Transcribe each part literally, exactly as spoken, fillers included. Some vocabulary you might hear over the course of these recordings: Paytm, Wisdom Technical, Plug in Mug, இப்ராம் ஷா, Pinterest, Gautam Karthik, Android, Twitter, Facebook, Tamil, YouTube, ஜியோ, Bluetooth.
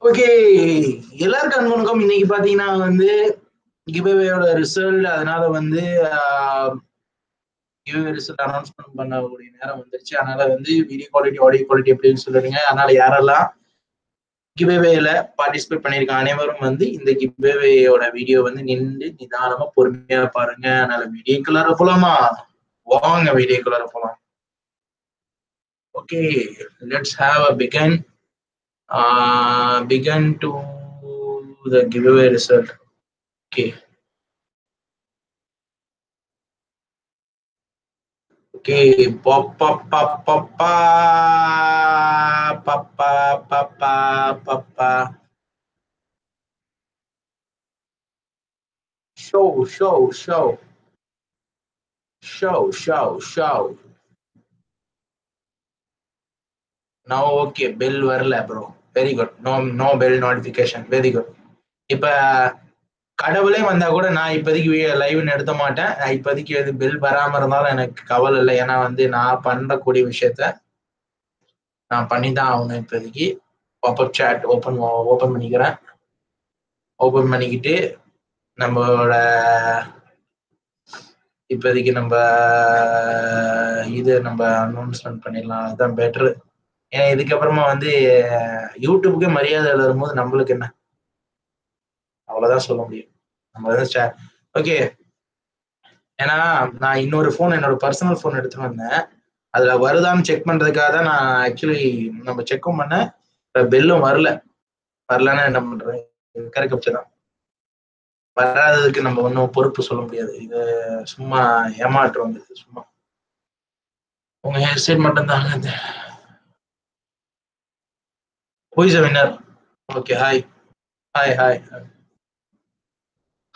Okay, everyone knows the giveaway result. That's giveaway result announcement. The video quality, audio quality, giveaway participate in the giveaway video. video video Okay, let's have a begin. Uh, begin to the giveaway result. Okay. Okay. Pop, pop, pop, pop, pop, pop, pop, pop, pop. Show, show, show. Show, show, show. Now okay, bell varla bro. Very good. No, no bell notification. Very good. Ipa kadavale vandha kuda na ipadikku live nu edutha maatan. Ipadikku edu bell varama irundala enakku kaval illa ena vandu na pandra kodi vishayatha na panni dhaan avuna ipadikku pop up chat open open panikiren. Open panikitte nammala ipadikku namba idu namba announcement pannidala adha better. And this is YouTube. Maria the okay. And I know the phone and a personal phone at the I'll check actually number check on a bill of Marla number caricature. But rather than number no purpose Columbia, the Suma Yamatron. Only I said, who is the winner? Okay, hi. Hi, hi.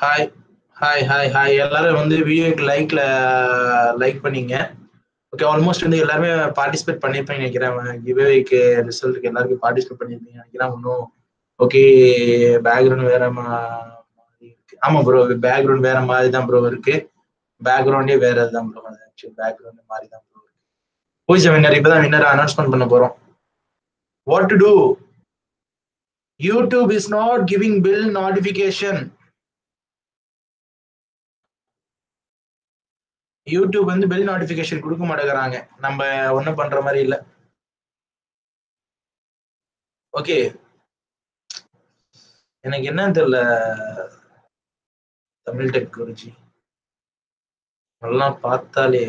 Hi, hi, hi, hi. Everyone video like like paninga. Okay, almost everyone participate pannirpinga. Giveaway result everyone participate pannirpinga. Okay, background vera maari. Ama bro, background vera maari dhan bro irukke. Background e vera dhan bro. Actually background maari dhan bro. Who is the winner? Ipo winner announcement panna porom. What to do? YouTube is not giving bill notification. YouTube வந்து bill notification கொடுக்க மாட்டேங்கறாங்க. நம்ம ஒண்ணு பண்ற மாதிரி இல்ல. Okay. எனக்கு என்ன தெரியல தமிழ் டெக் குருஜி. நல்லா பார்த்தாலே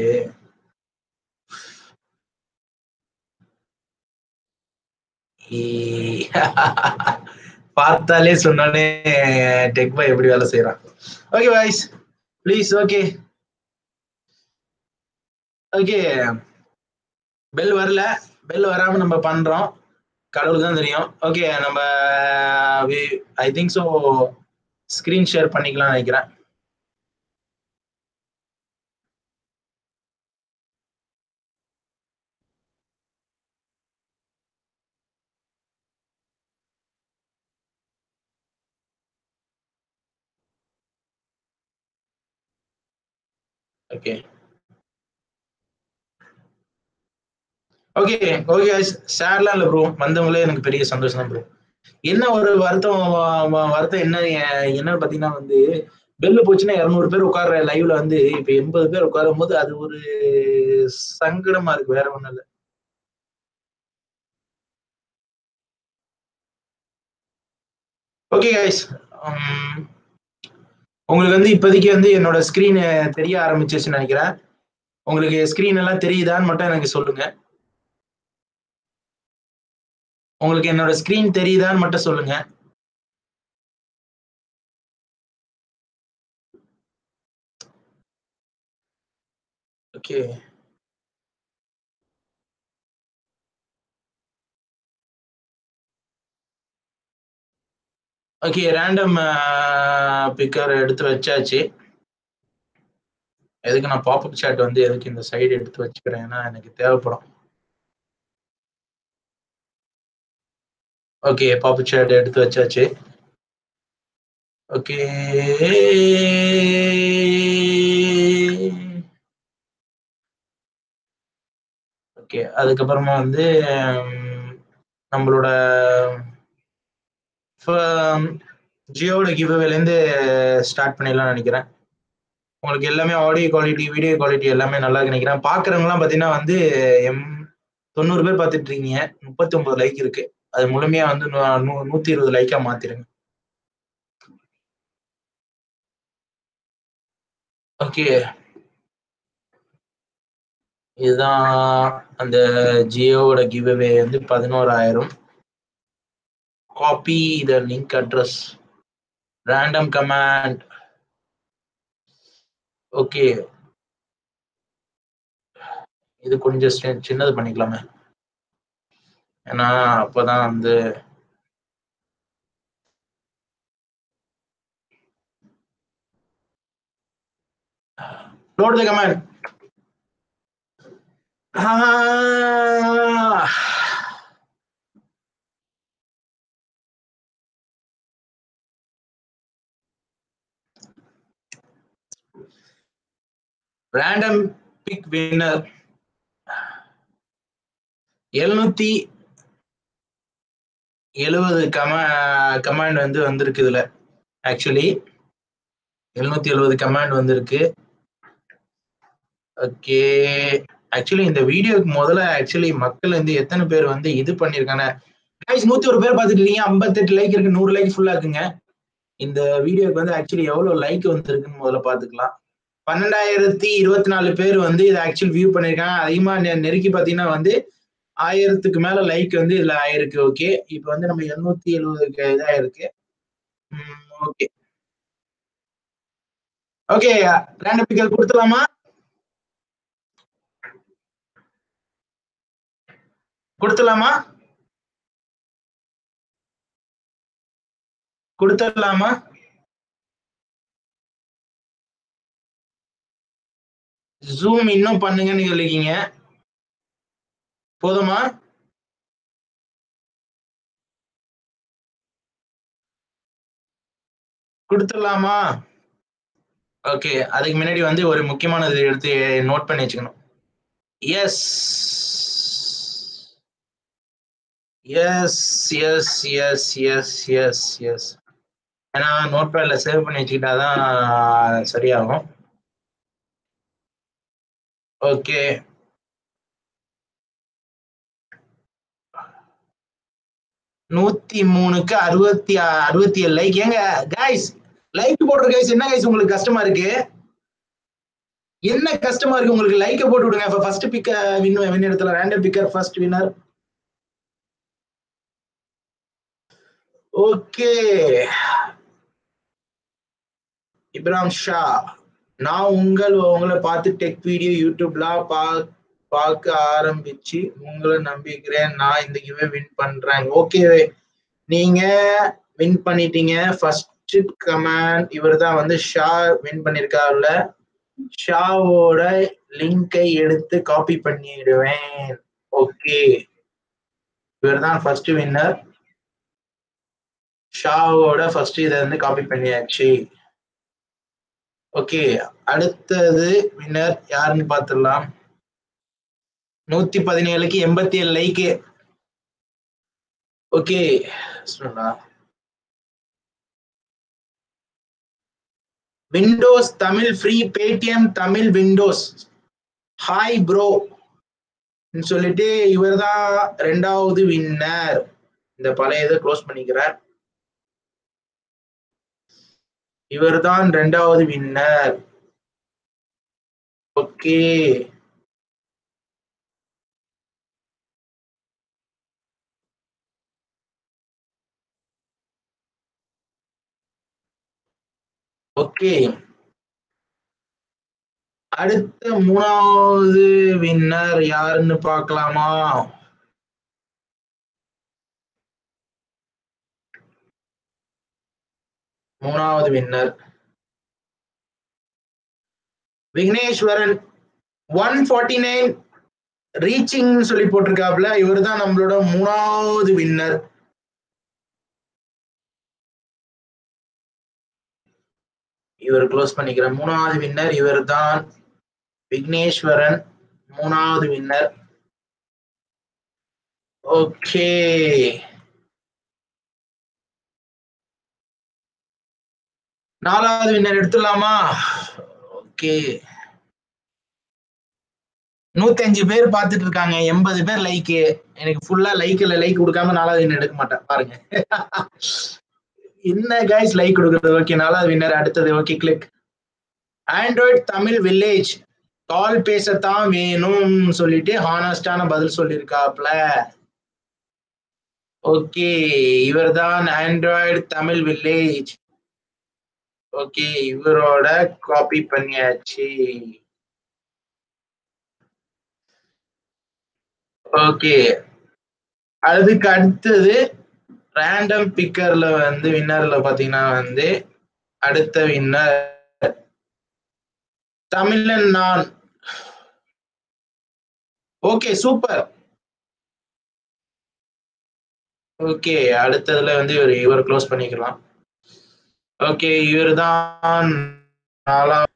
பார்த்தாலே சொன்னானே டெக் பை எப்படி வேலை செய்றான். Okay guys please okay okay bell வரல பெல் வராம நம்ம பண்றோம் கடவுளுக்கு தான் தெரியும். ஓகே நம்ம I think so screen share பண்ணிக்கலாம் நினைக்கிறேன். Okay. Okay. Okay, guys. Sad la bro. Mandamule enakku periya sandosham bro. Enna oru vartham vartham enna enna pathina vandu bell pochina two hundred per ukkarra live la vandu ipo eighty per ukkarumbodhu adu oru sangadama irukku vera onnala. Okay guys. Um உங்களுக்கு வந்து இப்போதைக்கு வந்து என்னோட screen தெரிய ஆரம்பிச்சிருச்சுன்னு நினைக்கிறேன். உங்களுக்கு screen எல்லாம் தெரியுதான்னு மட்டும் எனக்கு சொல்லுங்க. உங்களுக்கு என்னோட ஸ்கிரீன் தெரியுதான்னு மட்டும் சொல்லுங்க. ஓகே okay random picker எடுத்து வச்சாச்சு. எதுக்கு நான் pop up chat வந்து எதுக்கு இந்த சைடு எடுத்து வச்சிருக்கேன்னா எனக்கு தேவைப்படும். okay pop up chat எடுத்து வச்சாச்சு. okay okay அதுக்கு அப்புறமா வந்து நம்மளோட இப்போ ஜியோட கிவ்அவேலேருந்து ஸ்டார்ட் பண்ணிடலாம்னு நினைக்கிறேன். உங்களுக்கு எல்லாமே ஆடியோ குவாலிட்டி வீடியோ குவாலிட்டி எல்லாமே நல்லா நினைக்கிறேன். பார்க்குறவங்களாம் பார்த்தீங்கன்னா வந்து எம் தொண்ணூறு பேர் பார்த்துட்டு இருக்கீங்க. முப்பத்தி ஒன்பது லைக் இருக்கு. அது முழுமையாக வந்து நூ நூற்றி இருபது லைக்காக மாற்றிடுங்க. ஓகே, இதுதான் அந்த ஜியோவோட கிவ்அவே வந்து பதினோராயிரம். Copy the link address, random command. Okay, இது கொஞ்சம் சின்னது பண்ணிக்கலாமே, ஏன்னா அப்போதான் வந்து load the command. Random pick winner எழுநூத்தி எழுபது கமா கமாண்ட் வந்து வந்திருக்கு. இதுல ஆக்சுவலி எழுநூத்தி எழுபது கமாண்ட் வந்திருக்கு. ஓகே, ஆக்சுவலி இந்த வீடியோக்கு முதல்ல ஆக்சுவலி மக்கள் வந்து எத்தனை பேர் வந்து இது பண்ணிருக்காங்க? நூத்தி ஒரு பேர் பார்த்துட்டு இருக்கீங்க. ஐம்பத்தெட்டு லைக் இருக்கு. நூறு லைக் ஃபுல்லா இருக்குங்க. இந்த வீடியோக்கு வந்து ஆக்சுவலி எவ்வளவு லைக் வந்துருக்குன்னு முதல்ல பாத்துக்கலாம். பன்னெண்டாயிரத்தி இருபத்தி நாலு பேர் வந்து இதை ஆக்சுவல் வியூ பண்ணியிருக்காங்க. அதிகமாக நெருக்கி பார்த்தீங்கன்னா வந்து ஆயிரத்துக்கு மேலே லைக் வந்து இதில் ஆயிருக்கு. ஓகே, இப்போ வந்து நம்ம எழுநூத்தி எழுபதுக்கு இதாக இருக்கு. ஓகே ஓகே ரேண்டம் பிக்கல் கொடுத்துடலாமா? கொடுத்துடலாமா கொடுத்துடலாமா ஜூம் இன்னும் பண்ணுங்கன்னு சொல்லிருக்கீங்க. போதுமா? கொடுத்துடலாமா? ஓகே, அதுக்கு முன்னாடி வந்து ஒரு முக்கியமானது எடுத்து நோட் பண்ணி வச்சுக்கணும். S S S S S S S ஏன்னா நோட் பேட்ல சேவ் பண்ணி வச்சுக்கிட்டாதான் சரியாகும். ஓகே, நூத்தி மூணுக்கு அறுபத்தி அறுபத்தி ஏழு லைக். ஏங்க கைஸ், லைக் போடுற கைஸ் என்ன கைஸ் உங்களுக்கு கஷ்டமா இருக்கு? என்ன கஷ்டமா இருக்கு உங்களுக்கு? லைக்கை போட்டு விடுங்க. இப்போ ஃபர்ஸ்ட் பிக்கர் வின் வின் எடுத்துலாம். Random picker first winner. Okay, இப்ராம் ஷா. நான் உங்கள் உங்களை பார்த்து டெக் வீடியோ யூடியூப்ல பா பார்க்க ஆரம்பிச்சு உங்களை நம்பிக்கிறேன். நான் இந்த கிவ்அவே வின் பண்றேன். ஓகே, நீங்க வின் பண்ணிட்டீங்க. ஃபர்ஸ்ட் கமெண்ட் இவர் தான் வந்து ஷா வின் பண்ணிருக்காருல. ஷாவோட லிங்கை எடுத்து காப்பி பண்ணிடுவேன். ஓகே, இவர் தான் ஃபர்ஸ்ட் வின்னர். ஷாவோட ஃபர்ஸ்ட் இதை வந்து காப்பி பண்ணியாச்சு. ஓகே, அடுத்தது வின்னர் யாருன்னு பார்த்துடலாம். நூத்தி பதினேழுக்கு எண்பத்தி ஏழு like. Okay, Windows Tamil free Paytm Tamil Windows hi bro சொல்லிட்டு இவர் தான் ரெண்டாவது வின்னர். இந்த பழைய இதை க்ளோஸ் பண்ணிக்கிறார். இவர் தான் ரெண்டாவது வின்னர். ஓகே, ஓகே அடுத்த மூணாவது வின்னர் யாருன்னு பார்க்கலாமா? மூணாவது winner Vigneshwaran one forty nine reaching சொல்லி போட்டிருக்காப்ல. இவர் தான் நம்மளோட மூணாவது வின்னர். இவர் க்ளோஸ் பண்ணிக்கிற மூணாவது வின்னர் இவர் தான் விக்னேஸ்வரன். மூணாவது வின்னர். ஓகே, நாலாவது வின்னர் எடுத்துடலாமா? ஓகே, நூத்தி அஞ்சு பேர் பார்த்துட்டு இருக்காங்க, எண்பது பேர் லைக்கு. எனக்கு ஃபுல்லா லைக் இல்ல, லைக் கொடுக்காம நாலாவது வின்னர் எடுக்க மாட்டேன் பாருங்க. என்ன கைஸ் லைக் கொடுக்குறது? ஓகே, நாலாவது வின்னர் அடுத்தது. Okay, click. Android Tamil village call பேசத்தான் வேணும் சொல்லிட்டு ஹானஸ்டான பதில் சொல்லியிருக்காப்ல. ஓகே, இவர் தான் ஆண்ட்ராய்டு தமிழ் வில்லேஜ். ஓகே, இவரோட காப்பி பண்ணியாச்சு. ஓகே, அதுக்கு அடுத்தது ரேண்டம் பிக்கர்ல வந்து வின்னர்ல பாத்தீங்கன்னா வந்து அடுத்த வின்னர் தமிழன் நான். Okay, super. ஓகே, அடுத்ததுல வந்து இவர் இவர் க்ளோஸ் பண்ணிக்கலாம். ஓகே, இவர் தான் நாலாவது,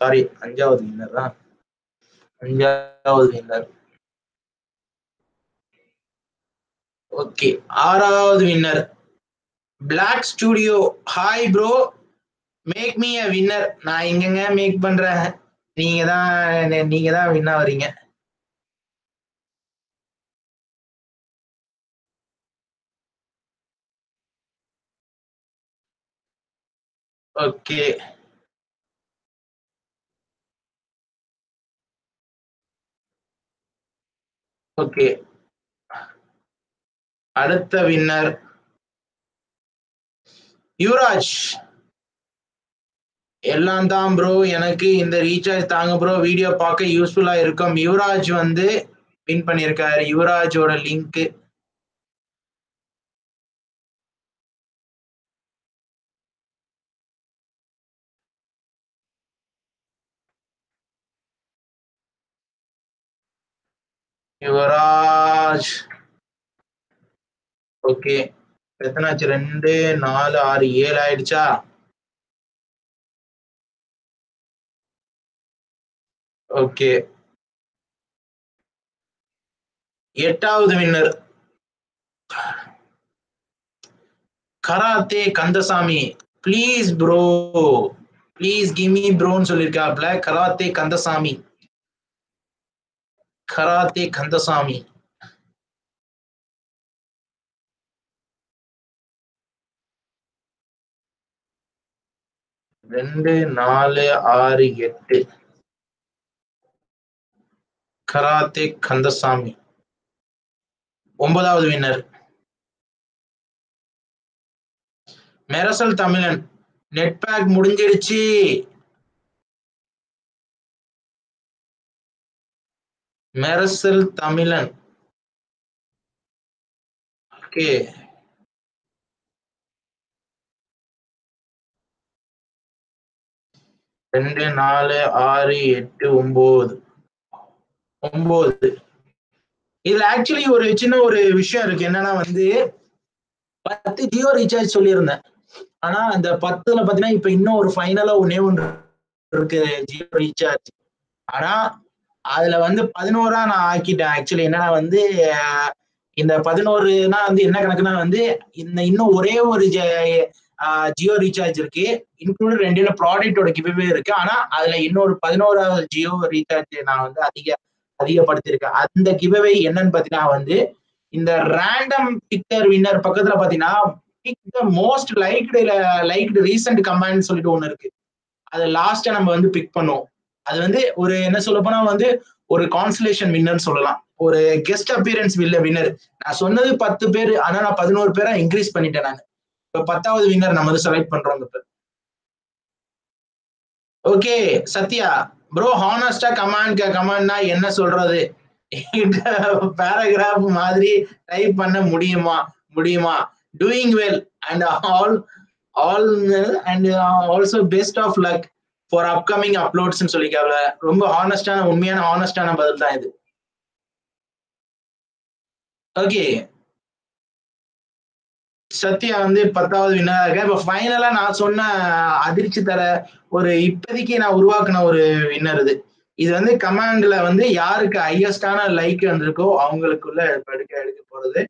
சாரி அஞ்சாவது வின்னர் தான். அஞ்சாவது வின்னர். ஓகே, ஆறாவது winner black studio. Hi bro, make me a winner. நான் எங்கங்க மேக் பண்றேன், நீங்க தான் நீங்க தான் வின்னா வரீங்க. ஓகே, ஓகே, அடுத்த வின்னர் யுவராஜ். எல்லாம் தான் ப்ரோ, எனக்கு இந்த ரீசார்ஜ் தாங்க ப்ரோ, வீடியோ பார்க்க யூஸ்ஃபுல்லா இருக்கும். யுவராஜ் வந்து வின் பண்ணியிருக்காரு. யுவராஜோட லிங்க் யுவராஜ். ஓகே, எத்தனாச்சு? ரெண்டு நாலு ஆறு ஏழு ஆயிடுச்சா? ஓகே, எட்டாவது winner karate Kandasamy. Please bro, please gimme ப்ரோன்னு சொல்லியிருக்காப்ல. Karate Kandasamy, karate Kandasamy. ரெண்டு நாலு ஆறு எட்டு கராத்தே கந்தசாமி. ஒன்பதாவது வின்னர் மெரசல் தமிழன். நெட் பேக் முடிஞ்சிடுச்சு. மெரசல் தமிழன். ஓகே, ரெண்டு நாலு ஆறு எட்டு ஒன்பது ஒன்பது. இதுல ஆக்சுவலி ஒரு சின்ன ஒரு விஷயம் இருக்கு. என்னன்னா வந்து பத்து ஜியோ ரீசார்ஜ் சொல்லியிருந்தேன், ஆனா அந்த பத்துல பாத்தீங்கன்னா இப்ப இன்னும் ஒரு ஃபைனலா ஒன்னே ஒன்று இருக்கு ஜியோ ரீசார்ஜ். ஆனா அதுல வந்து பதினோரா நான் ஆக்கிட்டேன். ஆக்சுவலி என்னன்னா வந்து இந்த பதினோருனா வந்து என்ன கணக்குன்னா வந்து இந்த இன்னும் ஒரே ஒரு ஜியோ ரீசார்ஜ் இருக்கு, இன்க்ளூட் ரெண்டு ப்ராடக்டோட கிஃப்டே இருக்கு. ஆனா அதுல இன்னொரு பதினோராவது ஜியோ ரீசார்ஜ் நான் வந்து அதிக அதிகப்படுத்திருக்கேன். அந்த கிஃப்டே என்னன்னு பாத்தீங்கன்னா வந்து இந்த ரேண்டம் பிக்சர் வின்னர் பக்கத்துல பாத்தீங்கன்னா pick the most liked liked recent comment சொல்லிட்டு ஒண்ணு இருக்கு. அதை லாஸ்டா நம்ம வந்து பிக் பண்ணுவோம். அது வந்து ஒரு என்ன சொல்ல போனா வந்து ஒரு கான்சுலேஷன் வின்னர் சொல்லலாம், ஒரு கெஸ்ட் அப்பியரன்ஸ் வின்னர். நான் சொன்னது பத்து பேர், ஆனா நான் பதினோரு பேரா இன்க்ரீஸ் பண்ணிட்டேன். நான் இப்ப பத்தாவது வின்னர் நம்ம வந்து செலக்ட் பண்றோம். ஓகே, சத்யா ப்ரோ, ஹானஸ்டா கமாண்ட் கமாண்ட்னா என்ன சொல்றது? பேராகிராஃப் மாதிரி டைப் பண்ண முடியுமா முடியுமா doing well and all all and also best of luck for upcoming அப்லோட்ஸ்ன்னு சொல்லிக்காப்ல. ரொம்ப ஹானஸ்டான உண்மையான ஹானஸ்டான பதில் தான் இது. ஓகே, சத்யா வந்து பத்தாவது வின்னர். இப்ப ஃபைனலா நான் சொன்ன அதிர்ச்சி தர ஒரு இப்போதைக்கு நான் உருவாக்குன ஒரு வின்னர் இது. இது வந்து கமாண்ட்ல வந்து யாருக்கு ஹையஸ்டான லைக் வந்திருக்கோ அவங்களுக்குள்ள எடுக்க எடுக்க போறது.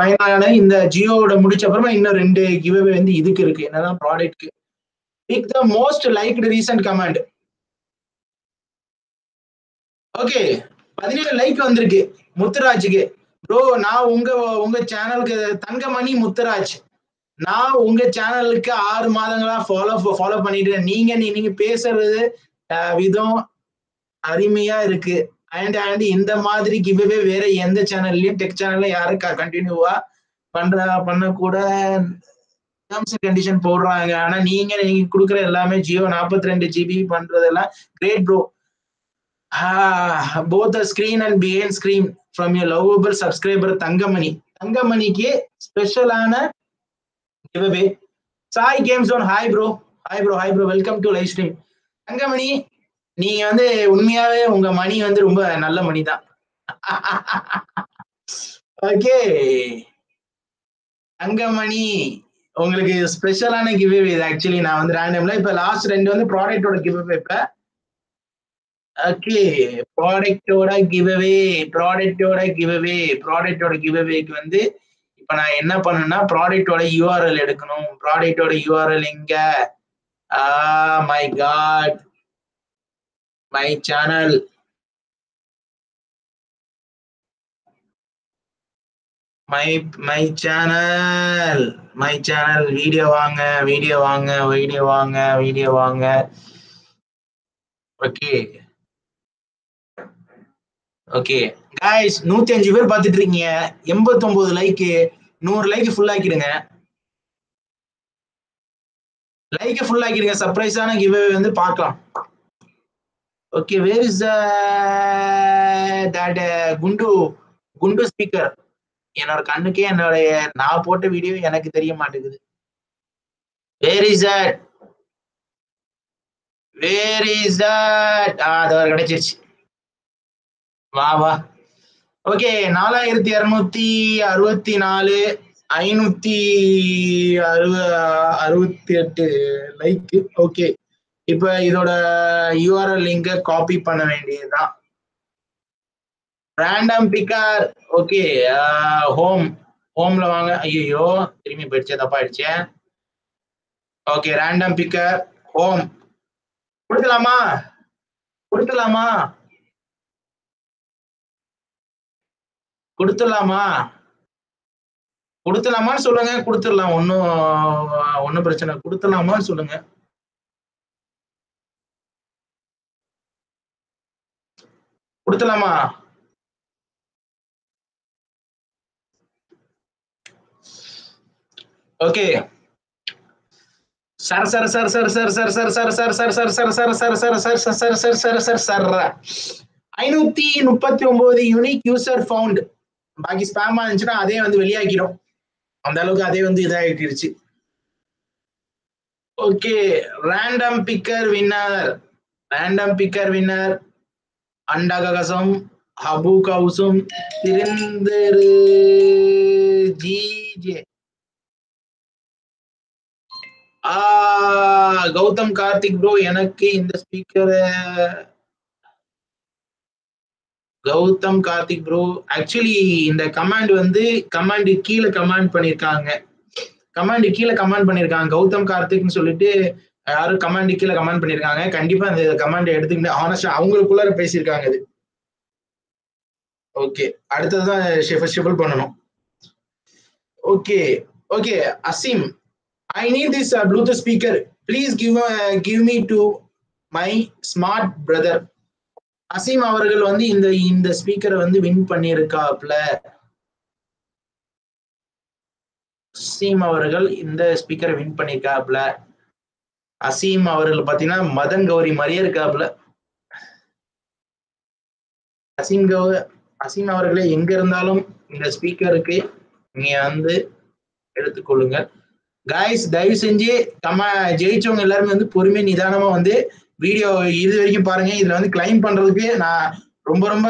Finally, in the Geo Mudichaprama in a giveaway in the Idikirke, another product. Pick the most liked recent command. Okay, Padina like on the gay, Mutraj. Bro, now Unga Unga channel Tangamani Mutraj. Now Unga channel R Madanga follow for follow up money and Ning and Inning Pacer with Vido Arimia and and in the Madri giveaway where I end the channel, tech channel Yaraka continue. Pandra Panakuda terms and condition Poranga and Ning and Kurukra Lame Geo Napatra and G B Pandra. Great, bro. Ah, both the screen and behind screen from your lovable subscriber Tangamani. Tangamani ke special ana giveaway. Sai Games Zone, hi bro, hi bro, hi bro. Welcome to live stream. Tangamani, nee ande unmiyave unga money ande romba nalla money da. Okay, Tangamani, ungalku special ana giveaway actually na and random la ipa last rendu and product oda giveaway pa. Okay, product order giveaway, product order giveaway, product order giveaway. When they end up on a product order U R L, product order U R L in ah, my God, my channel, my my channel, my channel video wanga, video wanga, video wanga, video wanga. Okay. Okay, guys, one oh five பேர் பாத்துட்டு இருக்கீங்க eighty-nine like one hundred like full ஆக்கிடுங்க like full ஆக்கிடுங்க சர்ப்ரைஸான giveaway வந்து பார்க்கலாம் okay where is the that குண்டு குண்டு ஸ்பீக்கர் என்னோட கண்ணுக்கே என்னோட நான் போட்ட வீடியோ எனக்கு தெரிய மாட்டேங்குது where is that where is that ஆ அது கிடைச்சிருச்சு Wow. Okay, forty-two sixty-four, five sixty-eight like. Okay. Now, U R L link copy. Random picker. Okay. Uh, home. Home. Okay. Random picker. Home. Kudukalama. Kudukalama. Kudutulama Kudutulama Sulanga Kudutula one one person of Kudutulama Sulanga Kudutulama Okay Sar Sar Sar Sar Sar Sar Sar Sar Sar Sar Sar Sar Sar Sar Sar Sar Sar Sar Sar five thirty-nine unique user found Baki spam and China on the Viliagiro. On the look at the Adi. Okay, random picker winner. Random picker winner. Andagagasum, Habu Kausum, Tirinder G J. Ah, Gautam Karthik bro, Yanaki in the speaker. Gautam Karthik bro. Actually, in the command when the command key command panirkanga. Command key command panirkanga. Gautam Karthik solite yaru command key command panirkanga. Kandipa the command eduthukinga honest ah avungalukkulla pesirkanga idu. Okay. Adutha da shuffle shuffle pananum. Okay. Okay, Asim. I need this uh, Bluetooth speaker. Please give uh, give me to my smart brother. Asim avargal vandu indha indha speaker vandu win pannirukapla Asim avargal indha speaker win pannirukapla Asim avargal pathina Madan Gauri mariya irukapla Asim Gauri Asim avargal enga irundalum indha speaker ku neenga vandu edutukolunga guys daivu senji kama jeichuvanga ellarum vandu porume nidanama vandu Video இது வரைக்கும் பாருங்க இதுல வந்து claim பண்றதுக்கு நான் ரொம்ப ரொம்ப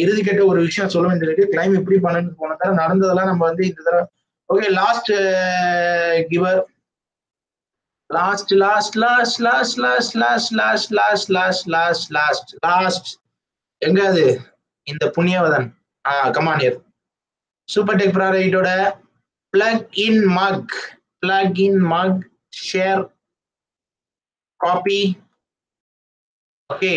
இறுதி கேட்ட ஒரு விஷயம் சொல்ல வேண்டியது claim எப்படி பண்ணனும் போன தடவை நடந்ததெல்லாம் நம்ம வந்து இந்த தடவை ஓகே லாஸ்ட் கிவர் last last last last last last last last last last last last எங்க அது இந்த புண்ணியவதன் ஆ கமான் சூப்பர் டெக் ப்ரார இதோட plug in mug plug in mug share copy okay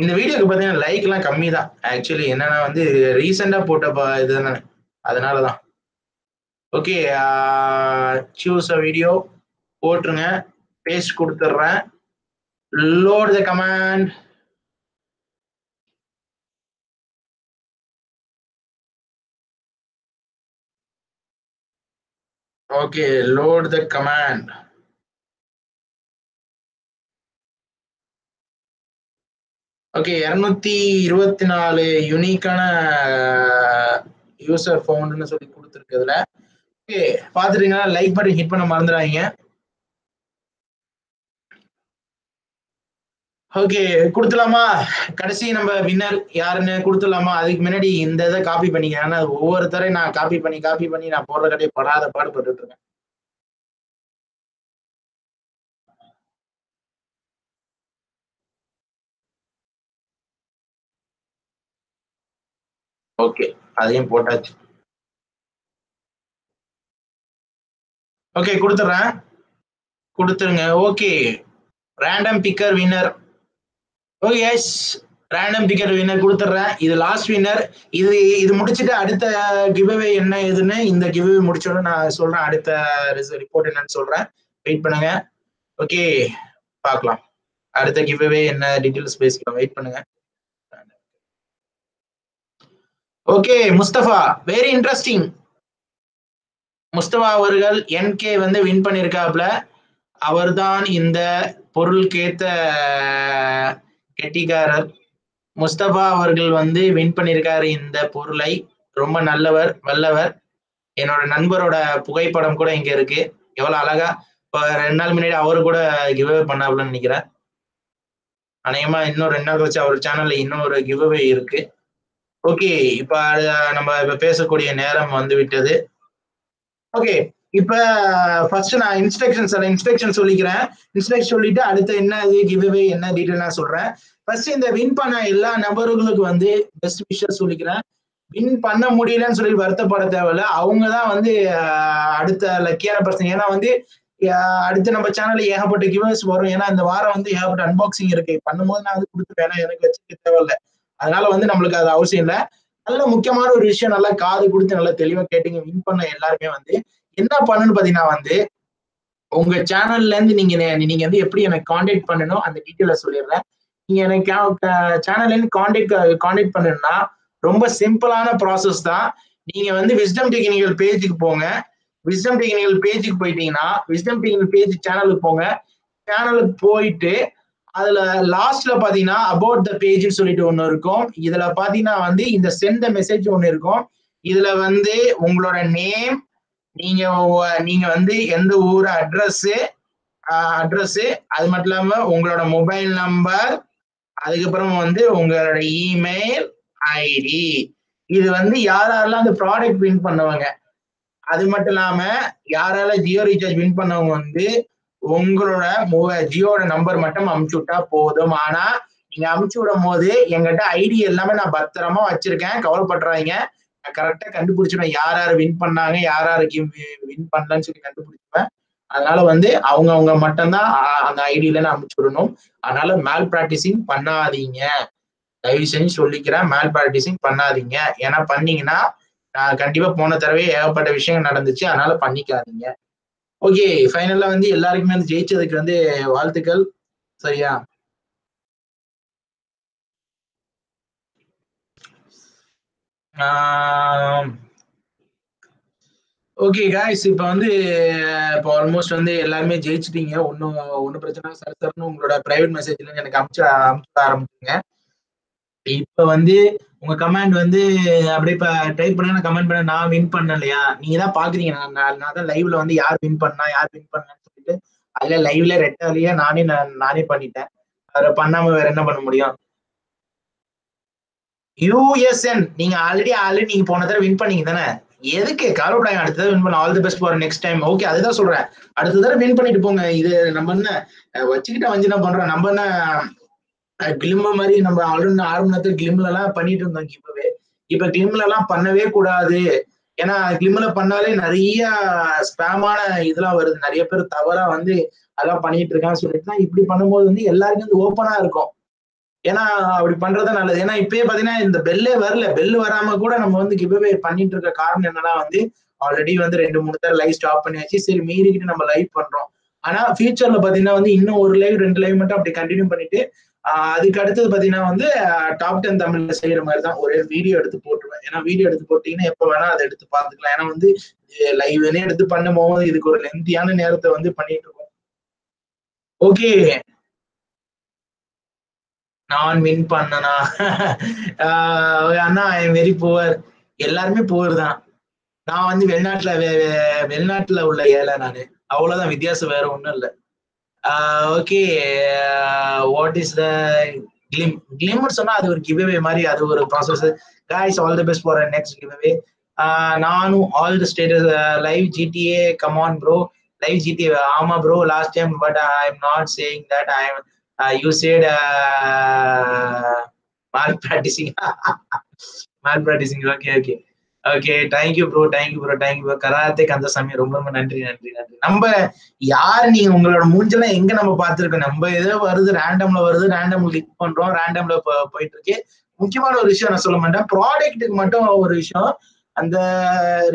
இந்த வீடியோக்கு பார்த்தீங்கன்னா லைக்லாம் கம்மி தான் ஆக்சுவலி என்னன்னா வந்து ரீசெண்டாக போட்ட இது அதனால தான் ஓகே சூஸ் அ வீடியோ போட்டுருங்க பேஸ்ட் கொடுத்துட்றேன் load the comment Okay, load the command. Okay, two twenty-four unique user found nu solli kuduthirukadla. Okay, paathringa like button hit panna marandirainga. Okay, kuduthalaama kadasi namba winner yaarnu kuduthalaama adukku munadi indha edha copy panninga ana over thare na copy panni copy panni na podra kadai padada paadu pottutruken okay adhiyum pottaachu okay kuduthurren kuduthurunga okay random picker winner Oh yes, random picker winner kuduthurren. This last winner. This this mudichittu adutha giveaway enna edunu indha giveaway mudichona na solran adutha report enna solran. Wait pannunga. Okay, paakalam. Adutha giveaway enna details pesalam. Wait pannunga. Okay, Mustafa, very interesting. Mustafa avargal NK vende win pannirukapla. Avardan indha porul ketha கெட்டிக்காரர் முஸ்தபா அவர்கள் வந்து win பண்ணியிருக்காரு இந்த பொருளை ரொம்ப நல்லவர் வல்லவர் என்னோட நண்பரோட புகைப்படம் கூட இங்க இருக்கு எவ்வளவு அழகா இப்போ ரெண்டு நாள் முன்னாடி அவரு கூட கிவ்அவே பண்ணாப்லன்னு நினைக்கிறேன் அநேகமா இன்னும் ரெண்டு நாள் கழிச்சு அவர் சேனல்ல இன்னும் ஒரு கிவ்அவே இருக்கு ஓகே இப்போ நம்ம இப்ப பேசக்கூடிய நேரம் வந்து விட்டது ஓகே இப்ப ஃபர்ஸ்ட் நான் இன்ஸ்ட்ரக்ஷன்ஸ் அட இன்ஸ்ட்ரக்ஷன் சொல்லிக்கிறேன் இன்ஸ்ட்ரக்ஷன் சொல்லிட்டு அடுத்து என்ன கிவ்அவே என்ன டீடைலா சொல்றேன் ஃபர்ஸ்ட் இந்த வின் பண்ண எல்லா நபர்களுக்கும் வந்து பெஸ்ட் விஷஸ் சொல்லிக்கிறேன் வின் பண்ண முடியலன்னு சொல்லி வருத்தப்பட தேவையில்ல அவங்க தான் வந்து அடுத்த லக்கியான பர்சன் ஏன்னா வந்து அடுத்து நம்ம சேனல்ல ஏகப்பட்ட கிவ்அவேஸ் வரும் ஏன்னா இந்த வாரம் வந்து ஏகப்பட்ட அன்பாக்சிங் இருக்கு பண்ணும்போது நான் வந்து கொடுத்து வேணாம் எனக்கு வச்சுக்க தேவையில்லை அதனால வந்து நம்மளுக்கு அது அவசியம் இல்லை நல்ல முக்கியமான ஒரு விஷயம் நல்லா காது கொடுத்து நல்லா தெளிவா கேட்டீங்க வின் பண்ண எல்லாருமே வந்து என்ன பண்ணணும்னு பாத்தீங்கன்னா வந்து உங்க சேனல்ல இருந்து நீங்க நீங்க வந்து எப்படி எனக்கு காண்டாக்ட் பண்ணணும் அந்த டீட்டெயில சொல்லிடுறேன் நீங்க எனக்கு சேனல்ல இருந்து காண்டாக்ட் காண்டாக்ட் பண்ணணும்னா ரொம்ப சிம்பிளான ப்ராசஸ் தான் நீங்க வந்து விஸ்டம் டெக்னிக்கல் பேஜுக்கு போங்க விஸ்டம் டெக்னிக்கல் பேஜுக்கு போயிட்டீங்கன்னா விஸ்டம் டெக்னிக்கல் பேஜ் சேனலுக்கு போங்க சேனலுக்கு போயிட்டு அதுல லாஸ்ட்ல பாத்தீங்கன்னா அபவுட் த பேஜ்னு சொல்லிட்டு ஒண்ணு இருக்கும் இதுல பாத்தீங்கன்னா வந்து இந்த சென்ட் த மெசேஜ் ஒண்ணு இருக்கும் இதுல வந்து உங்களோட நேம் நீங்க நீங்க வந்து எந்த ஊர் அட்ரஸ் அட்ரஸ் அது மட்டும் இல்லாம உங்களோட மொபைல் நம்பர் அதுக்கப்புறம் வந்து உங்களோட இமெயில் ஐடி இது வந்து யாரெல்லாம் அந்த ப்ராடக்ட் வின் பண்ணுவாங்க அது மட்டும் இல்லாம யாரால ஜியோ ரீசார்ஜ் வின் பண்ணவங்க வந்து உங்களோட ஜியோட நம்பர் மட்டும் அமுச்சு விட்டா போதும் ஆனா நீங்க அமுச்சு விடும் போது எங்கிட்ட ஐடி எல்லாமே நான் பத்திரமா வச்சிருக்கேன் கவலைப்படுறாங்க கரெக்டா கண்டுபிடிச்சிடுவேன் யார் யார் வின் பண்ணாங்க யார் யாருக்கு வின் பண்ணலன்னு சொல்லி கண்டுபிடிச்சிடுவேன் அதனால வந்து அவங்க அவங்க மட்டும்தான் அந்த ஐடியில நான் அமுச்சு விடணும் அதனால மேல் பிராக்டிசிங் பண்ணாதீங்க தயவு செஞ்சு சொல்லிக்கிறேன் மேல் பிராக்டிசிங் பண்ணாதீங்க ஏன்னா பண்ணீங்கன்னா நான் கண்டிப்பா போன தடவை ஏகப்பட்ட விஷயங்கள் நடந்துச்சு அதனால பண்ணிக்காதீங்க ஓகே ஃபைனலா வந்து எல்லாருக்குமே வந்து ஜெயிச்சதுக்கு வந்து வாழ்த்துக்கள் சரியா ஓகே காய்ஸ் இப்போ வந்து இப்போ ஆல்மோஸ்ட் வந்து எல்லாருமே ஜெயிச்சிட்டீங்க ஒன்றும் ஒன்றும் பிரச்சனை சார் சார்னு உங்களோட ப்ரைவேட் மெசேஜ்ல எனக்கு அமுச்சு அமுச்சு ஆரம்பிச்சுங்க இப்போ வந்து உங்க கமெண்ட் வந்து அப்படியே இப்போ டைப் பண்ண கமெண்ட் பண்ண நான் வின் பண்ணலையா நீங்க தான் பாக்குறீங்க நான் நான் தான் லைவ்ல வந்து யார் வின் பண்ணா யார் வின் பண்ணான்னு சொல்லிட்டு அதுல லைவ்ல ரெட்டாலியா நானே நான் நானே பண்ணிட்டேன் அதை பண்ணாம வேற என்ன பண்ண முடியும் U S N நீங்க ஆல்ரெடி ஆல்ரெடி நீங்க போன தடவை வின் பண்ணீங்க தானே எதுக்கு கவலைப்படாம அடுத்த தடவை வின் பண்ண all the best for next time okay அதுதான் சொல்றேன் அடுத்த தடவை வின் பண்ணிட்டு போங்க இது நம்ம என்ன வச்சுக்கிட்டா வந்து என்ன பண்றோம் நம்ம என்ன கிளிம்ப மாதிரி நம்ம ஆல்ரெடி ஆரம்பத்துல கிளிம்ல எல்லாம் பண்ணிட்டு இருந்தோம் இப்பவே இப்ப கிளிம்ல எல்லாம் பண்ணவே கூடாது. ஏன்னா கிளிம்ல பண்ணாலே நிறைய ஸ்பேமான இதெல்லாம் வருது, நிறைய பேர் தவறா வந்து அதெல்லாம் பண்ணிட்டு இருக்கான்னு சொல்லிட்டுனா இப்படி பண்ணும்போது வந்து எல்லாருக்கும் வந்து ஓப்பனா இருக்கும். ஏன்னா அப்படி பண்றதா நல்லது. ஏன்னா இப்பயே பாத்தீங்கன்னா இந்த பெல்லே வரல, பெல் வராம கூட நம்ம வந்து கிவ்அவே பண்ணிட்டு இருக்க காரணம் என்னன்னா வந்து ஆல்ரெடி வந்து ரெண்டு மூணு தடவை லைவ் ஸ்டாப் பண்ணியாச்சு, சரி மீறிக்கிட்டு நம்ம லைவ் பண்றோம். ஆனா ஃபியூச்சர்ல பாத்தீங்கன்னா வந்து இன்னும் ஒரு லைவ் ரெண்டு லைவ் மட்டும் அப்படி கண்டினியூ பண்ணிட்டு ஆஹ் அதுக்கு அடுத்தது பாத்தீங்கன்னா வந்து டாப் டென் தமிழ்ல செய்யற மாதிரி தான் ஒரே வீடியோ எடுத்து போட்டுருவேன். ஏன்னா வீடியோ எடுத்து போட்டீங்கன்னா எப்ப வேணா அதை எடுத்து பாத்துக்கலாம். ஏன்னா வந்து லைவ்னே எடுத்து பண்ணும் போது இதுக்கு ஒரு லென்த்தியான நேரத்தை வந்து பண்ணிட்டு இருக்கோம். ஓகே, நான் வின் பண்ணனா? அண்ணா ஐ எம் வெரி புவர். எல்லாருமே புவர் தான். நான் வந்து வெளிநாட்டுல வெளிநாட்டுல உள்ள ஏழை நானு, அவ்வளவுதான், வித்தியாசம் வேற ஒண்ணும் இல்லை. Ah okay, what is the கிளிம்? கிளிம்னு சொன்னா அது ஒரு கிவ்அவே மாதிரி, அது ஒரு process. Guys all the best for our next giveaway. நானும் all the status live GTA come on bro, live GTA. ஆமா bro, last time but I am not saying that I am you said mall practising mall practising. Okay okay okay, thank you bro, thank you bro, thank you bro. Karate Kandasamy, ரொம்ப ரொம்ப நன்றி நன்றி நன்றி. நம்ம யார் நீங்க? உங்களோட மூஞ்செல்லாம் எங்க நம்ம பார்த்துருக்கோம்? நம்ம ஏதோ வருது, ரேண்டம்ல வருது, ரேண்டம் கிளிக் பண்றோம், ரேண்டம்ல போயிட்டு இருக்கு. முக்கியமான ஒரு விஷயம் நான் சொல்ல மாட்டேன், ப்ராடக்ட்டுக்கு மட்டும் ஒரு விஷயம். அந்த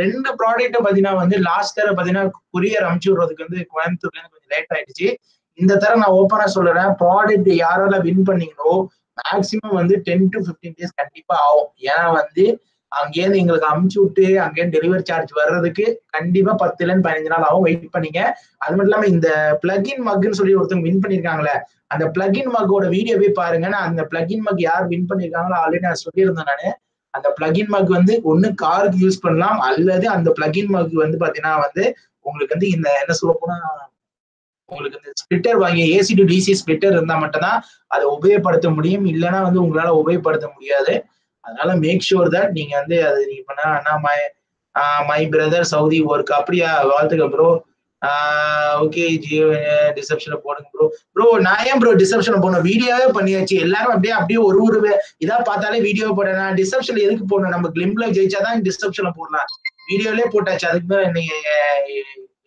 ரெண்டு ப்ராடக்ட்டை பார்த்தீங்கன்னா வந்து லாஸ்ட் தர பார்த்தீங்கன்னா கொரியர் அமுச்சு விடுறதுக்கு வந்து கோயம்புத்தூர்ல கொஞ்சம் லேட் ஆயிடுச்சு. இந்த தர நான் ஓப்பனா சொல்றேன், ப்ராடக்ட் யாரால வின் பண்ணீங்களோ மேக்சிமம் வந்து டென் டு பிப்டீன் டேஸ் கண்டிப்பா ஆகும். ஏன்னா வந்து அங்கேயிருந்து எங்களுக்கு அமுச்சு விட்டு அங்கேயிருந்து டெலிவரி சார்ஜ் வர்றதுக்கு கண்டிப்பா பத்துலன்னு பதினஞ்சு நாள் ஆகும். வெயிட் பண்ணீங்க. அது மட்டும் இல்லாம இந்த பிளக்இன் மக்னு சொல்லி ஒருத்தவங்க வின் பண்ணிருக்காங்களே, அந்த பிளக்இன் மக்கோட வீடியோ போய் பாருங்க. நான் அந்த பிளக்இன் மக் யார் வின் பண்ணிருக்காங்களோ ஆல்ரெடி நான் சொல்லியிருந்தேன். நானு அந்த பிளக்இன் மக் வந்து ஒண்ணு காருக்கு யூஸ் பண்ணலாம், அல்லது அந்த பிளக்இன் மக் வந்து பாத்தீங்கன்னா வந்து உங்களுக்கு வந்து இந்த என்ன சொல்ல போனா உங்களுக்கு இந்த ஸ்பிளிட்டர் வாங்கி ஏசி டு டிசி ஸ்பிளிட்டர் இருந்தா மட்டும்தான் அதை உபயோகப்படுத்த முடியும். இல்லைன்னா வந்து உங்களால உபயோகப்படுத்த முடியாது. அதனால மேக் ஷூர் தட் நீங்க வந்து அது நீங்க பண்ண. அண்ணா my my brother Saudi work. அப்படியா? வாழ்த்துக்க ப்ரோ. ஓகே, ஜியோ டிசப்ஷனை போடுங்க ப்ரோ. ப்ரோ நான் ஏன் ப்ரோ டிசப்ஷனை போடணும்? வீடியோவே பண்ணியாச்சு. எல்லாரும் அப்படியே அப்படியே ஒரு ஒரு இதா பார்த்தாலே வீடியோ போடுறேன். நான் டிசப்ஷன் எதுக்கு போடணும்? நம்ம கிளிம்ல ஜெயிச்சாதான் டிசப்ஷனை போடலாம். வீடியோலயே போட்டாச்சு, அதுக்கு தான் நீங்க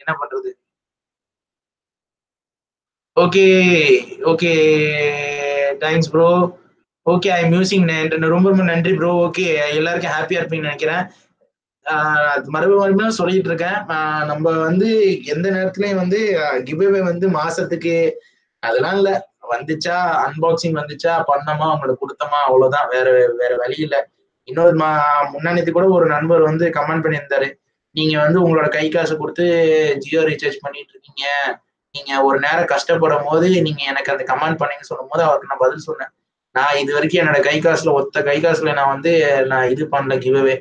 என்ன பண்றது? Okay okay, thanks bro. Okay, I am using. ரொம்ப ரொம்ப நன்றி ப்ரோ. ஓகே, எல்லாருக்கும் ஹாப்பியா இருப்பீங்கன்னு நினைக்கிறேன். அது மறுபடியும் மறுபடியும் சொல்லிட்டு இருக்கேன், நம்ம வந்து எந்த நேரத்துலயும் வந்து கிவ்அவே வந்து மாசத்துக்கு அதெல்லாம் இல்லை. வந்துச்சா அன்பாக்சிங் வந்துச்சா பண்ணமா அவங்களுக்கு கொடுத்தோமா, அவ்வளவுதான். வேற வேற வழி இல்லை. இன்னொரு மா முன்னாடி கூட ஒரு நண்பர் வந்து கமெண்ட் பண்ணியிருந்தாரு, நீங்க வந்து உங்களோட கை காசு கொடுத்து ஜியோ ரீசார்ஜ் பண்ணிட்டு இருக்கீங்க, நீங்க ஒரு நேரம் கஷ்டப்படும் போது நீங்க எனக்கு அந்த கமெண்ட் பண்ணீங்கன்னு சொல்லும் போது அவருக்கு நான் பதில் சொன்னேன், நான் இது வரைக்கும் என்னோட கை காசுல ஒத்த கை காசுல நான் வந்து நான் இது பண்ணல கிவ்அவே.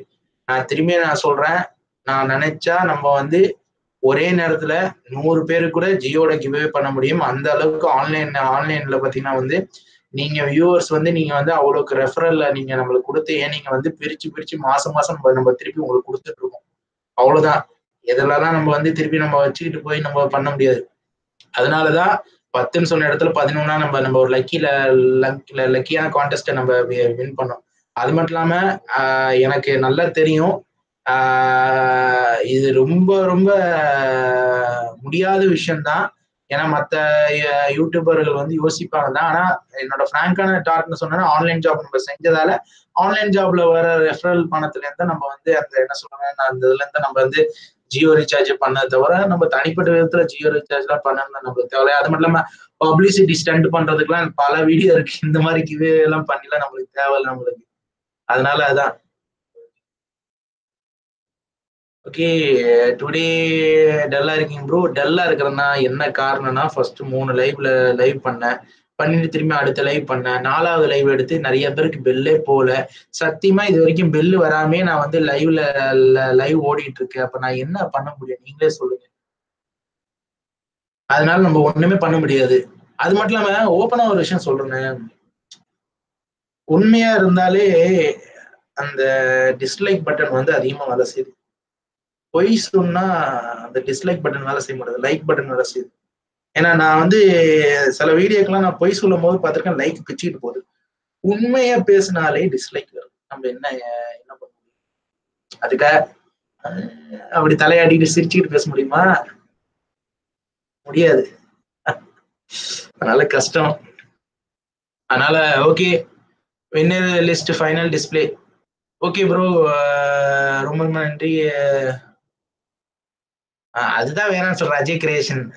நான் திரும்பி நான் சொல்றேன், நான் நினைச்சா நம்ம வந்து ஒரே நேரத்துல நூறு பேரு கூட ஜியோட கிவ்அவே பண்ண முடியும். அந்த அளவுக்கு ஆன்லைன் ஆன்லைன்ல பாத்தீங்கன்னா வந்து நீங்க வியூவர்ஸ் வந்து நீங்க வந்து அவ்வளோக்கு ரெஃபரல்ல நீங்க நம்மளுக்கு கொடுத்து ஏன் நீங்க வந்து பிரிச்சு பிரிச்சு மாசம் மாசம் நம்ம திருப்பி உங்களுக்கு கொடுத்துட்டு இருக்கோம். அவ்வளவுதான். இதெல்லாம் நம்ம வந்து திருப்பி நம்ம வச்சுக்கிட்டு போய் நம்ம பண்ண முடியாது. அதனாலதான் பத்துன்னு சொன்ன இடத்துல பதினொன்னா நம்ம நம்ம ஒரு லக்கில லக்கில லக்கியான கான்டெஸ்ட நம்ம வின் பண்ணோம். அது மட்டும் இல்லாம ஆஹ் எனக்கு நல்லா தெரியும், ஆஹ் இது ரொம்ப ரொம்ப முடியாத விஷயம்தான். ஏன்னா மற்ற யூடியூபர்கள் வந்து யோசிப்பாங்க தான். ஆனா என்னோட ஃப்ராங்கான டாட்னு சொன்னா ஆன்லைன் ஜாப் நம்ம செஞ்சதால ஆன்லைன் ஜாப்ல வர ரெஃபரல் பணத்துல இருந்தா நம்ம வந்து அந்த என்ன சொல்றாங்க அந்த இதுல இருந்தா நம்ம வந்து ஜியோ ரீசார்ஜ் பண்ண தவிர நம்ம தனிப்பட்ட விதத்துல ஜியோ ரீசார்ஜ் எல்லாம் பண்ணணும் நம்மளுக்கு தேவை. அது மட்டும் இல்லாம பப்ளிசிட்டி ஸ்டண்ட் பண்றதுக்குலாம் பல வீடியோ இருக்கு. இந்த மாதிரி கிவ்அவே எல்லாம் பண்ணலாம், நம்மளுக்கு தேவை நம்மளுக்கு. அதனால அதான். ஓகே, டுடே டல்லா இருக்கீங்க ப்ரோ. டல்லா இருக்கிறேன்னா என்ன காரணம்னா, ஃபர்ஸ்ட் மூணு லைவ்ல லைவ் பண்ணேன், பண்ணிட்டு திரும்பி அடுத்த லைவ் பண்ணேன், நாலாவது லைவ் எடுத்து நிறைய பேருக்கு பெல்லே போல. சத்தியமா இது வரைக்கும் பெல்லு வராமே நான் வந்து லைவ்ல லைவ் ஓடிட்டு இருக்கேன். அப்ப நான் என்ன பண்ண முடியும்? நீங்களே சொல்லுங்க. அதனால நம்ம ஒண்ணுமே பண்ண முடியாது. அது மட்டும் இல்லாம ஓப்பனா ஒரு விஷயம் சொல்றேன், உண்மையா இருந்தாலே அந்த டிஸ்லைக் பட்டன் வந்து அதிகமா வேலை செய்யுது. பொய் சொன்னா அந்த டிஸ்லைக் பட்டன் வேலை செய்ய மாட்டேது, லைக் பட்டன் வேலை செய்யுது. ஏன்னா நான் வந்து சில வீடியோக்கெல்லாம் நான் பொய் சொல்லும் போது பார்த்துருக்கேன், லைக் பிச்சுக்கிட்டு போகுது. உண்மையா பேசினாலே டிஸ்லைக் வரும். நம்ம என்ன என்ன Adika Avitala did sit best Mudima Mudia Another custom Anala, okay. Winner list final display. Okay, bro. Uh, Roman Mandri Adda Venus Raja creation.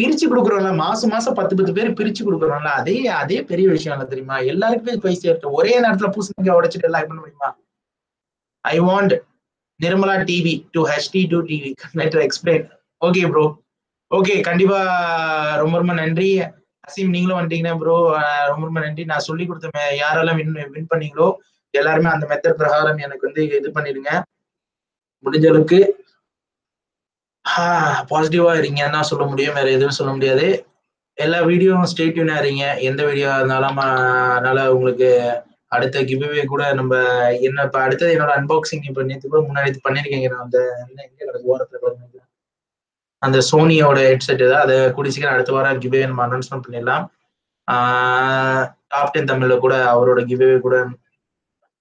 Pirichi Gurukrola, Masu Masa Patu, the very Pirichi Gurukrola, they are the Perivishan Adrima. You like this place here to worry and Atrapusing your chicken like Manima. I want Nirmala T V to H D to T V. Let her explain. Okay, bro. Okay, Kandiva Roman Mandri. Asim Ninglo and Dina Bro, Roman and Dina Suli put the Yarala win Paniglo, Yalarma and the Method Praharam and Kundi, the Panidina Buddha. Ah, positive Ringana Solomdium, Redum Solomdia. Ella video stay tuned Ringa in the video Nalama Nala Ulga Adata giveaway good number in a part unboxing in Panitibum Panic on the water. And the Sony or et cetera. The Kudisikan Arthur giveaway and Manans from Pinilla. Top ten Tamil Kuda or giveaway good.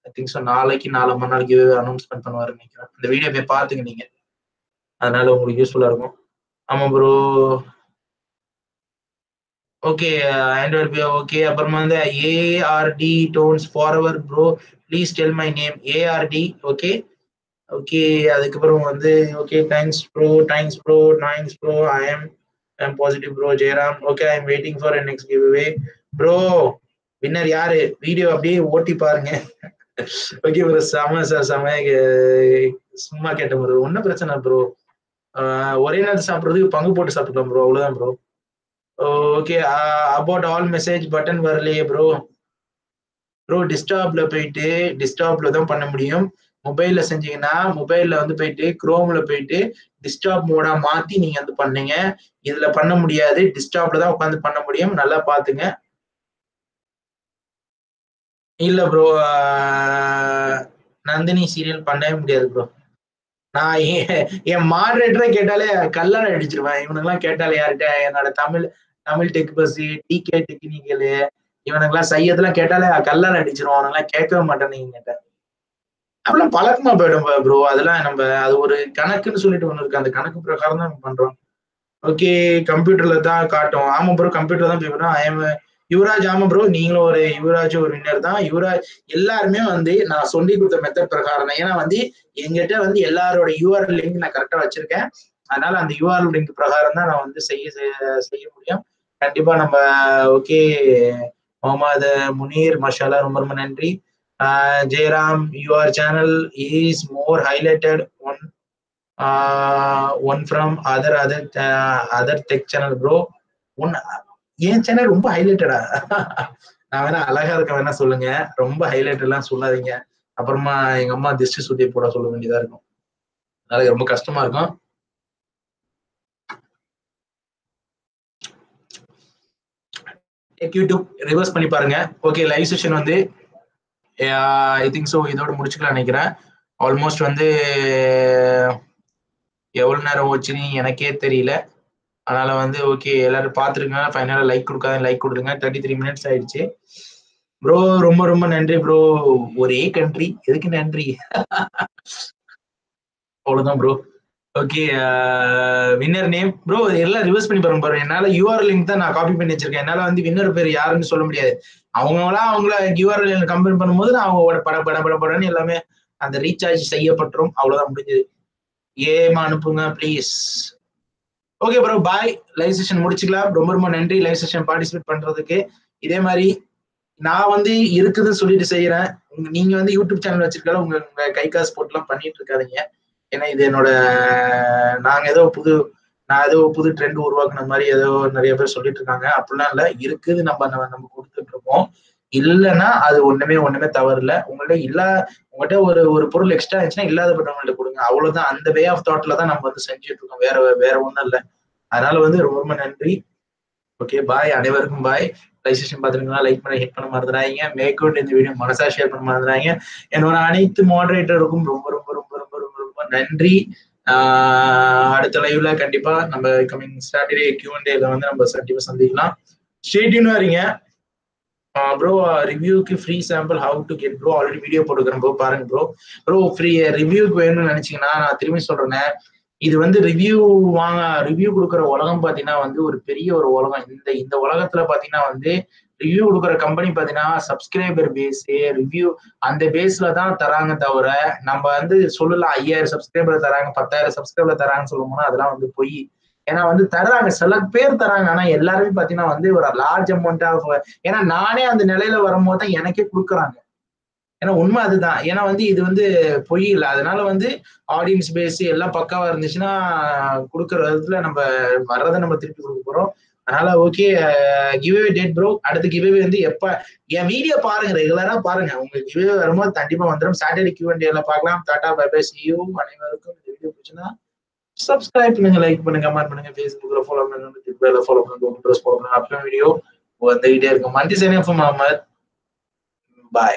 I think so. Nalaki Nalamana giveaway announcement. The video may part in it. Another useful. Amabro. Okay, Android be okay. Apermanda A R D tones forever, bro. Please tell my name A R D. Okay. Okay, okay, thanks bro, thanks bro, thanks bro. I am I'm positive bro, Jairam. Okay, I'm waiting for a next giveaway. Bro, winner yare video update oti parnge. Okay, bro, sama sa samay summa ketta bro. Onna prachana bro. Uh orena saapradhu pangu potu saapidam bro, avladhan bro. Okay, uh, about all message button varle bro. Bro, disturb la poite, disturb la dhan panna mudiyum. Mobile Sanjana, mobile on the payday, Chrome la payday, disturb moda martini and the Pandinga, either la Panamudia, disturb the Panamudium, Nala Pathinga. Illa bro Nandini serial Pandam deal bro. Nah, a moderator getale, a color editor, even like Catalia, and a Tamil Tamil tech busy, T K technical, even a glass Ayatla Catala, a color editor on like Caco Mataning. Abla Palakma Bedamba bro, Adala number Kanakan Sulit and the Kanaka Prakarna Pandra. Okay, computer Lata Kato, Amabro computer than people. I am Yura Jamabro, Nilo, Yura Jurnerda, Yura Yellarme and the Nasundi with the method Prakarna and the Yangeta and the Yellar or U R link in a character Chirka, Anal and the U R link Prakarana on the say Sayam Kandiba number okay Mama the Munir Mashala Roman entry. Uh, Jairam, your channel is more highlighted one uh, one from other other uh, other tech channel, bro. One yeah, channel rumba highlighted. I mean, Alaha Kavana Solanga, Rumba highlighted La Sulanga, Aparma, Yama, this is Sudi Pura Solanga. Alaga customer, no? Take YouTube reverse Paniparanga. Okay, live session on the yeah, I think so. Without Murchikla almost one day Yavulna Ochini and a Kate Rila, Analavande, okay, Ella Patrina, final like Kurka and like Kurunga, thirty three minutes. I'd say, bro, Roman Roman entry, bro, Ore country, Erican entry. All of them, bro. Okay, uh, winner name, bro, Ella reverse Pinbur, and you are linked than a copy manager, and the winner very yarn solomly. அவங்களா அவங்கள கியூஆர்எல் combine பண்ணும்போது அவங்களோட பட பட பட படன்னு எல்லாமே அந்த recharge செய்யப்பட்டரும் அவ்வளவுதான் முடிஞ்சது ஏமா அனுப்புங்க please okay bro bye live session முடிச்சுக்கலாம் ரொம்ப ரொம்ப நன்றி லைவ் செஷன் பார்ட்டிசிபேட் பண்றதுக்கு இதே மாதிரி நான் வந்து இருக்குதுன்னு சொல்லிட்டு செய்றேன் நீங்க வந்து YouTube சேனல் வச்சிருக்கல உங்க கை காஸ் போட்லாம் பண்ணிட்டு இருக்காதீங்க ஏனா இது என்னோட நான் ஏதோ புது நான் ஏதோ புது ட்ரெண்ட் உருவாக்குன மாதிரி ஏதோ நிறைய பேர் சொல்லிட்டு இருக்காங்க அப்படிலாம் இல்ல இருக்குது நம்ம நம்ம கொடுத்துட்டு இருக்கோம் இல்லனா அது ஒண்ணுமே ஒண்ணுமே தவறில்ல உங்கள்ட்ட இல்ல உங்கள்ட்ட ஒரு ஒரு பொருள் எக்ஸ்ட்ரா ஆச்சுனா இல்லாதப்பட்டவங்கள்ட்ட கொடுங்க அவ்வளவுதான் அந்த வே ஆஃப் தாட்ல தான் நம்ம வந்து செஞ்சிட்டு இருக்கோம் வேற வேற ஒண்ணும் இல்ல அதனால வந்து ரொம்ப நன்றி ஓகே பை அனைவருக்கும் பை லைசேஷன் பாத்துறீங்களா லைக் பண்ணி ஹிட் பண்ண மறந்துடாதீங்க மேக் அவுட் இந்த வீடியோ மனசா ஷேர் பண்ண மறந்துடாதீங்க என்னோட அனைத்து மாடரேட்டருக்கும் ரொம்ப ரொம்ப ரொம்ப ரொம்ப ரொம்ப நன்றி Uh at the live Kandipa number coming Saturday Q and A eleven number Saturday Sunday. Stay tuned. Uh, bro, uh, review ki free sample how to get bro. Already video potukuren bro, parang bro. Bro, free uh, review ku venum nenichina na thirumbi solrena. Idu vandu review vaanga review kudukra ulagam pathina vandu or periya or ulagam indha indha ulagathula pathina vandu review kudukra company pathina subscriber base review and base la dhaan taraanga thavara namba vandu sollala five thousand subscriber taraanga ten thousand subscriber taraanga solumona adha vandu poi ஏன்னா வந்து தர்றாங்க சில பேர் தராங்க. ஆனா எல்லாருமே பாத்தீங்கன்னா வந்து ஒரு லார்ஜ் அமௌண்ட் ஆஃப் ஏன்னா நானே அந்த நிலையில வரும்போது தான் எனக்கே கொடுக்குறாங்க. ஏன்னா உண்மை அதுதான். ஏன்னா வந்து இது வந்து பொய் இல்லை. அதனால வந்து ஆடியன்ஸ் பேஸ் எல்லாம் பக்காவா இருந்துச்சுன்னா கொடுக்குற விதத்துல நம்ம வர்றதை நம்ம திருப்பி கொடுக்க போறோம். அதனால ஓகே கிவ்வே டேட் ப்ரோ. அடுத்த கிவ்வே வந்து எப்ப என் வீடியோ பாருங்க, ரெகுலரா பாருங்க. உங்களுக்கு கிவ்வே வரும்போது கண்டிப்பா வந்துடும். சாட்டர்டே கியூ அண்ட் ஏல பார்க்கலாம். Tata bye bye see you. அனைவருக்கும் இந்த வீடியோ பிடிச்சுன்னா subscribe பண்ணுங்க, லைக் பண்ணுங்க, கமெண்ட் பண்ணுங்க, Facebookல ஃபாலோ பண்ணுங்க, Twitterல ஃபாலோ பண்ணுங்க, Pinterest ஃபாலோ பண்ணுங்க. அப்புறம் வீடியோ வந்து இதே இருக்கும். Multi sign off Mohammed. By.